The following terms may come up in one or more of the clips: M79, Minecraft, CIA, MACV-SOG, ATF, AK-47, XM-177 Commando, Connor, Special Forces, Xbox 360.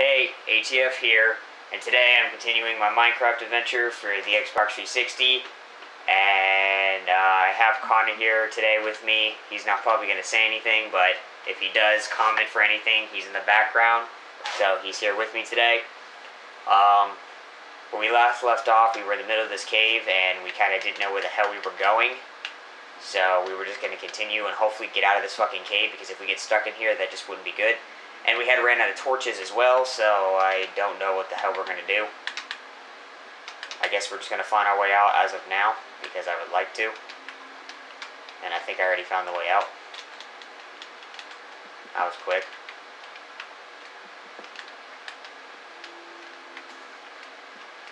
Hey, ATF here, and today I'm continuing my Minecraft adventure for the Xbox 360, and I have Connor here today with me. He's not probably going to say anything, but if he does comment for anything, he's in the background, so he's here with me today. When we last left off, we were in the middle of this cave, and we kind of didn't know where the hell we were going, so we were just going to continue and hopefully get out of this fucking cave, because if we get stuck in here, that just wouldn't be good. And we had ran out of torches as well, so I don't know what the hell we're going to do. I guess we're just going to find our way out as of now, because I would like to. And I think I already found the way out. That was quick.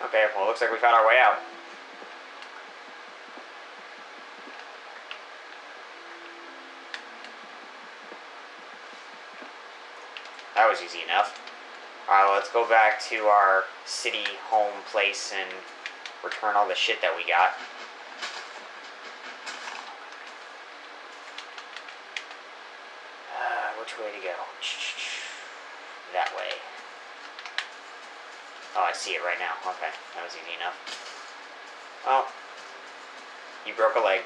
Okay, well, it looks like we found our way out. That was easy enough. Alright, well, let's go back to our city home place and return all the shit that we got. Which way to go? That way. Oh, I see it right now. Okay, that was easy enough. Oh, you broke a leg.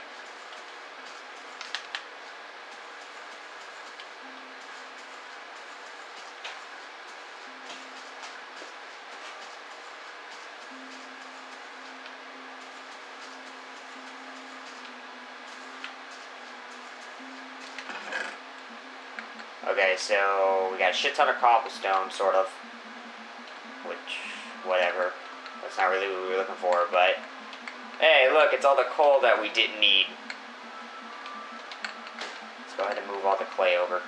Okay, so we got a shit ton of cobblestone, sort of, which, whatever, that's not really what we were looking for, but, hey, look, it's all the coal that we didn't need. Let's go ahead and move all the clay over.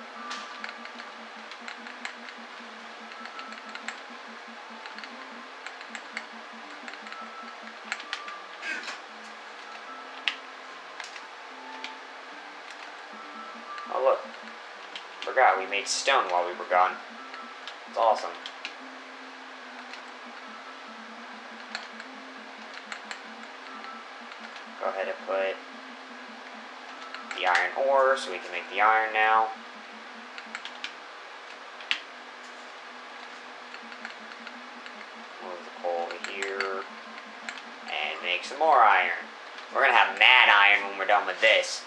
Oh, look. Forgot we made stone while we were gone. It's awesome. Go ahead and put the iron ore so we can make the iron now. Move the coal over here and make some more iron. We're gonna have mad iron when we're done with this.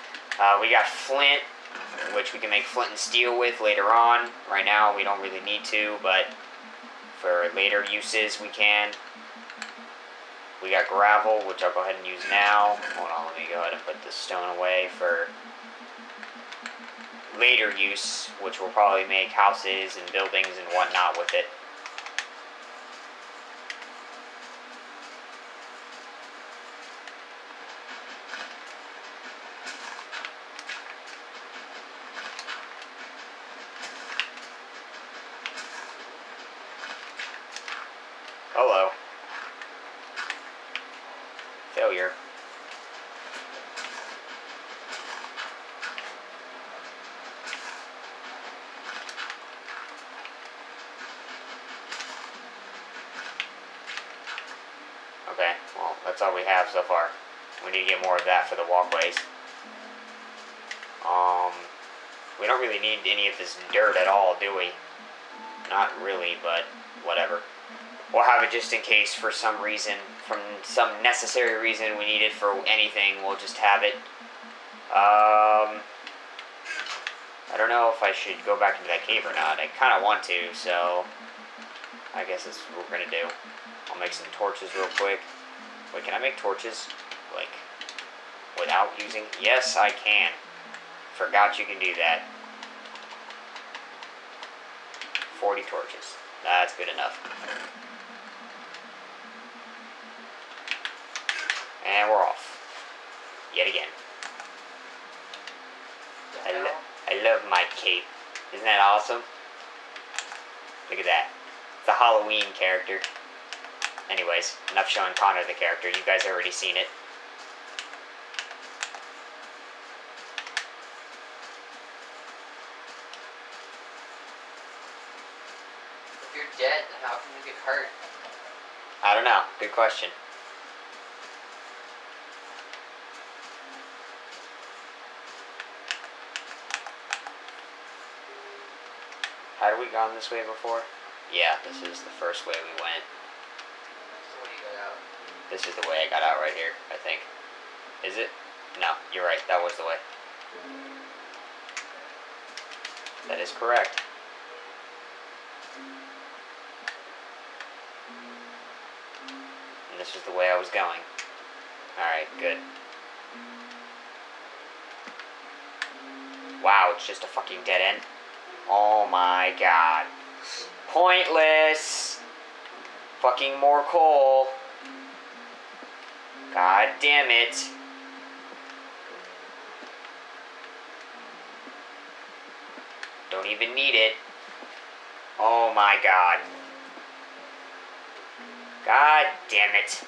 We got flint, which we can make flint and steel with later on. Right now, we don't really need to, but for later uses, we can. We got gravel, which I'll go ahead and use now. Hold on, let me go ahead and put this stone away for later use, which we'll probably make houses and buildings and whatnot with it. Hello. Failure. Okay, well, that's all we have so far. We need to get more of that for the walkways. We don't really need any of this dirt at all, do we? Not really, but whatever. We'll have it just in case for some reason, from some necessary reason we need it for anything, we'll just have it. I don't know if I should go back into that cave or not. I kind of want to, so I guess that's what we're going to do. I'll make some torches real quick. Wait, can I make torches, like, without using? Yes, I can. Forgot you can do that. 40 torches. That's good enough. And we're off. Yet again. I love my cape. Isn't that awesome? Look at that. It's a Halloween character. Anyways, enough showing Connor the character. You guys have already seen it. If you're dead, then how can you get hurt? I don't know. Good question. Had we gone this way before? Yeah, this is the first way we went. This is the way I got out right here, I think. Is it? No, you're right. That was the way. That is correct. And this is the way I was going. Alright, good. Wow, it's just a fucking dead end. Oh my god. Pointless! Fucking more coal. God damn it. Don't even need it. Oh my god. God damn it.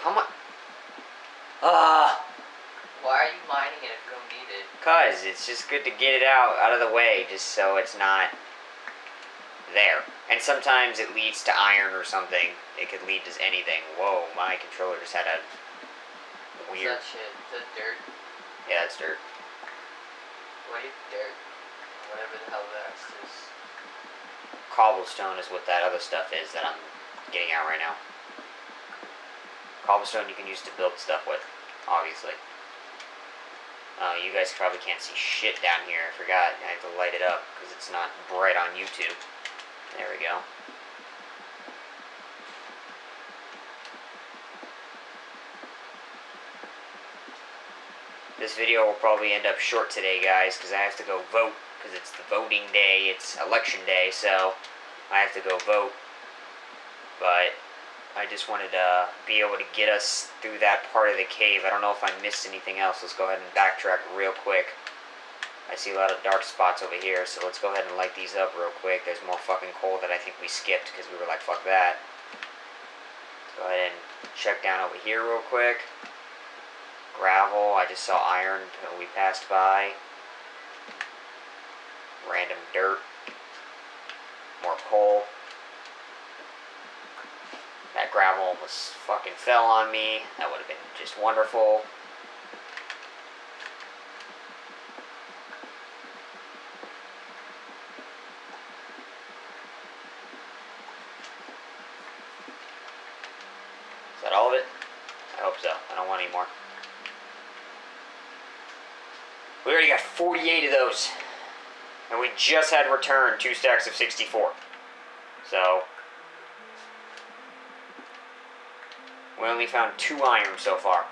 How much? Why are you mining it if you don't need it? Cause it's just good to get it out of the way, just so it's not there. And sometimes it leads to iron or something. It could lead to anything. Whoa, my controller just had a weird... What's that shit? Is that dirt? Yeah, that's dirt. What is dirt? Whatever the hell that is. Cobblestone is what that other stuff is that I'm getting out right now. Cobblestone you can use to build stuff with, obviously. You guys probably can't see shit down here. I forgot. I have to light it up because it's not bright on YouTube. There we go. This video will probably end up short today, guys, because I have to go vote, because it's the voting day, it's election day, so I have to go vote. But I just wanted to be able to get us through that part of the cave. I don't know if I missed anything else. Let's go ahead and backtrack real quick. I see a lot of dark spots over here, so let's go ahead and light these up real quick. There's more fucking coal that I think we skipped because we were like, fuck that. Let's go ahead and check down over here real quick. Gravel, I just saw iron we passed by. Random dirt. More coal. That gravel almost fucking fell on me. That would have been just wonderful. Is that all of it? I hope so. I don't want any more. We already got 48 of those. And we just had returned 2 stacks of 64. So... we only found 2 iron so far,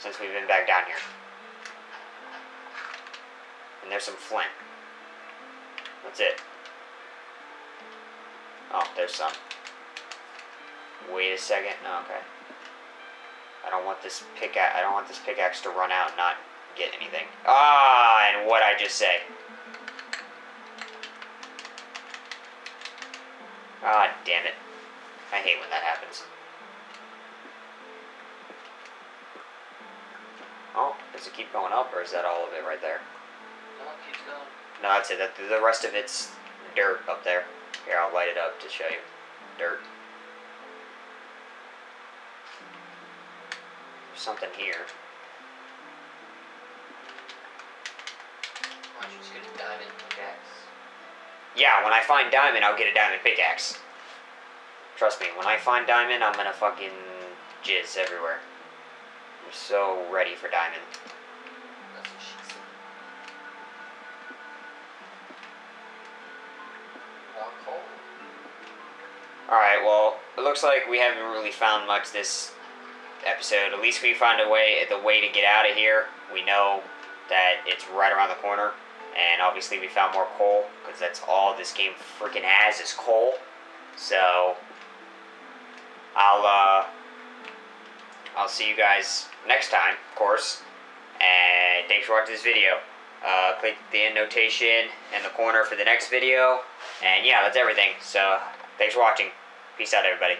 since we've been back down here. And there's some flint. That's it. Oh, there's some. Wait a second. No, okay. I don't want this pickaxe. I don't want this pickaxe to run out and not get anything. Ah, and what I just say. Ah, damn it. I hate when that happens. Oh, does it keep going up, or is that all of it right there? No, it keeps going. No, that's it. The rest of it's dirt up there. Here, I'll light it up to show you. Dirt. There's something here. Why don't you just get a diamond pickaxe? Yeah, when I find diamond, I'll get a diamond pickaxe. Trust me, when I find diamond, I'm gonna fucking jizz everywhere. I'm so ready for diamond. That's what she said. More coal. Alright, well, it looks like we haven't really found much this episode. At least we found a way, the way to get out of here. We know that it's right around the corner. And obviously we found more coal, because that's all this game freaking has is coal. So, I'll see you guys next time, of course, and thanks for watching this video. Click the end notation in the corner for the next video, and yeah, that's everything. So, thanks for watching. Peace out, everybody.